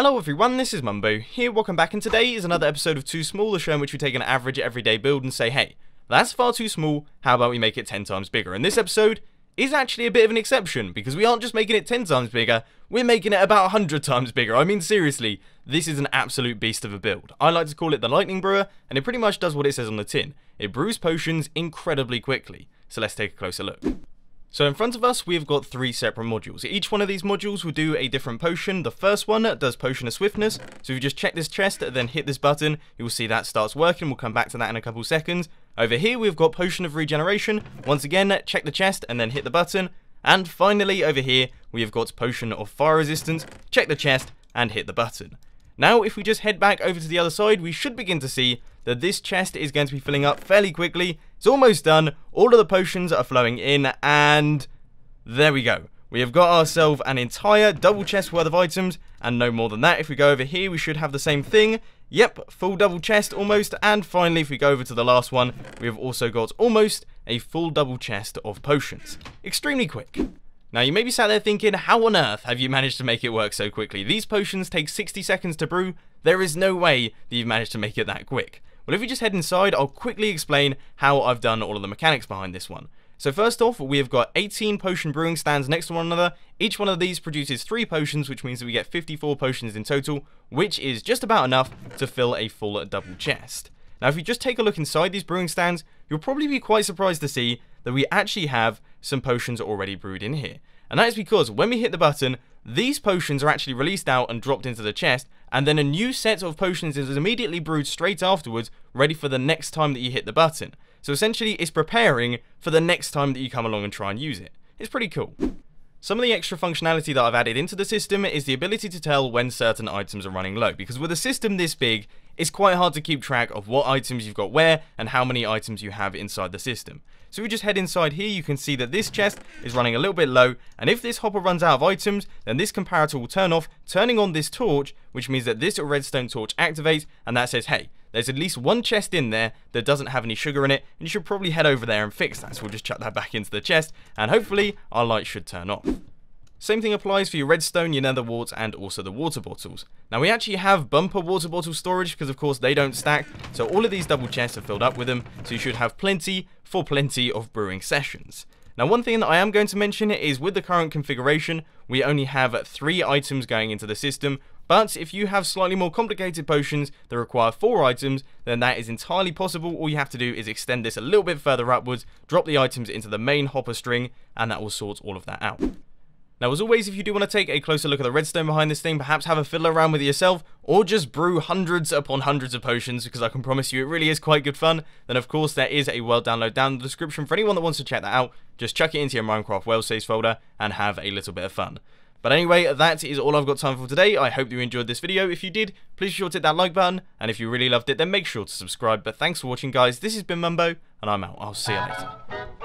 Hello everyone, this is Mumbo here, welcome back, and today is another episode of Too Small, the show in which we take an average everyday build and say, hey, that's far too small, how about we make it 10 times bigger? And this episode is actually a bit of an exception, because we aren't just making it 10 times bigger, we're making it about 100 times bigger. I mean, seriously, this is an absolute beast of a build. I like to call it the Lightning Brewer, and it pretty much does what it says on the tin. It brews potions incredibly quickly, so let's take a closer look. So in front of us, we've got three separate modules. Each one of these modules will do a different potion. The first one does Potion of Swiftness, so if you just check this chest, then hit this button, you will see that starts working. We'll come back to that in a couple seconds. Over here, we've got Potion of Regeneration. Once again, check the chest and then hit the button. And finally, over here, we've got Potion of Fire Resistance. Check the chest and hit the button. Now, if we just head back over to the other side, we should begin to see that this chest is going to be filling up fairly quickly. It's almost done, all of the potions are flowing in, and there we go. We have got ourselves an entire double chest worth of items, and no more than that. If we go over here, we should have the same thing. Yep, full double chest almost, and finally, if we go over to the last one, we have also got almost a full double chest of potions. Extremely quick. Now, you may be sat there thinking, how on earth have you managed to make it work so quickly? These potions take 60 seconds to brew. There is no way that you've managed to make it that quick. Well, if you just head inside, I'll quickly explain how I've done all of the mechanics behind this one. So first off, we have got 18 potion brewing stands next to one another. Each one of these produces 3 potions, which means that we get 54 potions in total, which is just about enough to fill a full double chest. Now, if you just take a look inside these brewing stands, you'll probably be quite surprised to see that we actually have some potions already brewed in here. And that is because when we hit the button, these potions are actually released out and dropped into the chest, and then a new set of potions is immediately brewed straight afterwards, ready for the next time that you hit the button. So essentially, it's preparing for the next time that you come along and try and use it. It's pretty cool. Some of the extra functionality that I've added into the system is the ability to tell when certain items are running low, because with a system this big, it's quite hard to keep track of what items you've got where and how many items you have inside the system. So we just head inside here, you can see that this chest is running a little bit low, and if this hopper runs out of items, then this comparator will turn off, turning on this torch, which means that this redstone torch activates, and that says, hey, there's at least one chest in there that doesn't have any sugar in it, and you should probably head over there and fix that. So we'll just chuck that back into the chest, and hopefully our light should turn off. Same thing applies for your redstone, your nether warts, and also the water bottles. Now, we actually have bumper water bottle storage because, of course, they don't stack, so all of these double chests are filled up with them, so you should have plenty of brewing sessions. Now, one thing that I am going to mention is with the current configuration, we only have 3 items going into the system, but if you have slightly more complicated potions that require 4 items, then that is entirely possible. All you have to do is extend this a little bit further upwards, drop the items into the main hopper string, and that will sort all of that out. Now, as always, if you do want to take a closer look at the redstone behind this thing, perhaps have a fiddle around with it yourself, or just brew hundreds upon hundreds of potions, because I can promise you it really is quite good fun, then of course there is a world download down in the description for anyone that wants to check that out. Just chuck it into your Minecraft world saves folder and have a little bit of fun. But anyway, that is all I've got time for today. I hope you enjoyed this video. If you did, please be sure to hit that like button, and if you really loved it, then make sure to subscribe. But thanks for watching, guys. This has been Mumbo, and I'm out. I'll see you later.